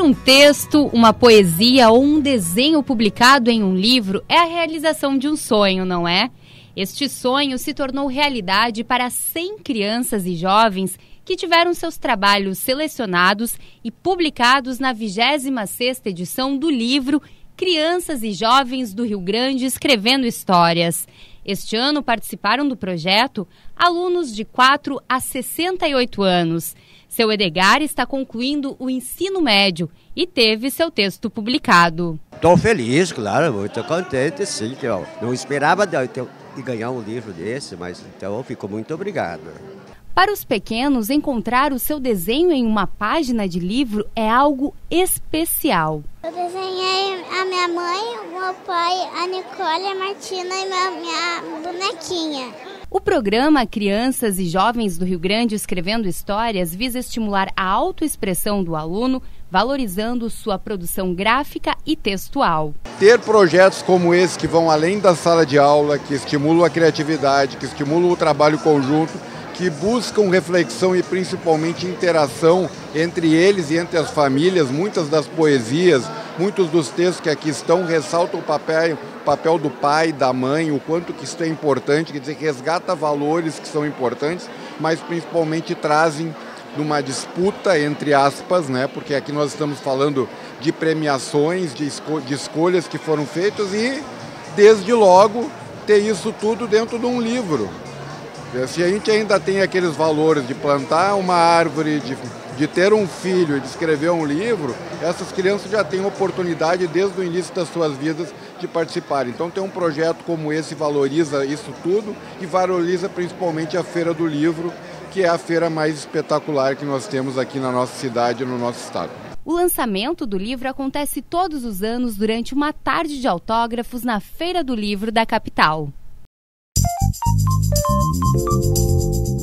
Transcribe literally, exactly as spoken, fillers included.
Um texto, uma poesia ou um desenho publicado em um livro é a realização de um sonho, não é? Este sonho se tornou realidade para cem crianças e jovens que tiveram seus trabalhos selecionados e publicados na vigésima sexta edição do livro Crianças e Jovens do Rio Grande Escrevendo Histórias. Este ano participaram do projeto alunos de quatro a sessenta e oito anos. Seu Edgar está concluindo o ensino médio e teve seu texto publicado. Estou feliz, claro, muito contente, sim. Que eu não esperava de, de ganhar um livro desse, mas então eu fico muito obrigado. Para os pequenos, encontrar o seu desenho em uma página de livro é algo especial. Eu desenhei a minha mãe, o meu pai, a Nicole, a Martina e a minha bonequinha. O programa Crianças e Jovens do Rio Grande Escrevendo Histórias visa estimular a autoexpressão do aluno, valorizando sua produção gráfica e textual. Ter projetos como esse que vão além da sala de aula, que estimulam a criatividade, que estimulam o trabalho conjunto, que buscam reflexão e principalmente interação entre eles e entre as famílias. Muitas das poesias, muitos dos textos que aqui estão ressaltam o papel, o papel do pai, da mãe, o quanto que isso é importante, quer dizer, que resgata valores que são importantes, mas principalmente trazem numa disputa, entre aspas, né? Porque aqui nós estamos falando de premiações, de, escol- de escolhas que foram feitas e, desde logo, ter isso tudo dentro de um livro. Se a gente ainda tem aqueles valores de plantar uma árvore, de, de ter um filho, de escrever um livro, essas crianças já têm oportunidade desde o início das suas vidas de participar. Então ter um projeto como esse valoriza isso tudo e valoriza principalmente a Feira do Livro, que é a feira mais espetacular que nós temos aqui na nossa cidade e no nosso estado. O lançamento do livro acontece todos os anos durante uma tarde de autógrafos na Feira do Livro da capital. Thank you.